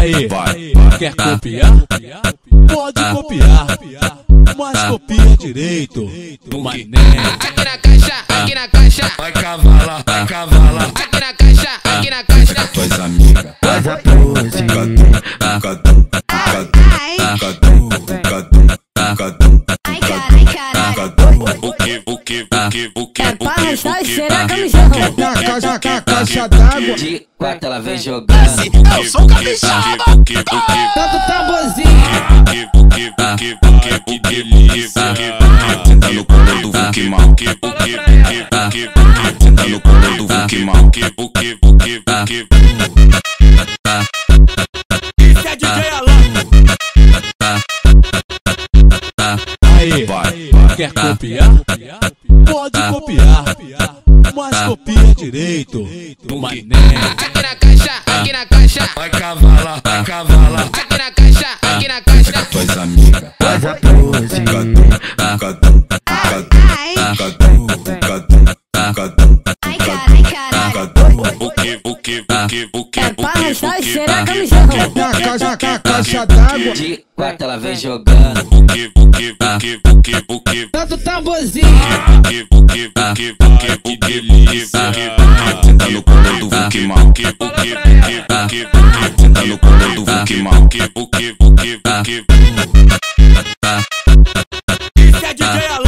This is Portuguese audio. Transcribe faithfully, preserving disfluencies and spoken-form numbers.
Aí, quer copiar? Pode copiar, mas copia direito do Mané. Aqui na caixa, aqui na caixa, vai cavala, vai cavala. Aqui na caixa, aqui na caixa, tuas amigas, faz a pose. Cadu, cadu, o que, o que, o que, o que, de quatro ela vem jogando. Eu sou capixaba. Tanto tamborzinho. O que, o que, o que, o que, o que, o que, senta no colo do Vukimau. O que, o que, o que, o que, senta no colo do Vukimau. O que, o que, o que, o que. Isso é D J Alan. Aí, quer copiar? Pode copiar, mas copia direito do Mané. Aqui na caixa, aqui na caixa, vai cavala, vai cavala. Aqui na caixa, aqui na caixa, tuas amigas, faz a pose. Cadu, cadu, cadu, cadu, cadu, cadu. O que, o que, o que, o que, o que, o que, quatro ela vem jogando. O que, o que, o que, o que, o que, tanto tamborzinho. O que, o que, o que, o que, o que, o que, senta no colo do Vukimau. O que, o que, o que, o que, o que, senta no colo do Vukimau. O que, o que, o que, o que, isso é D J Alan.